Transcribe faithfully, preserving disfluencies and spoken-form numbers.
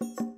You.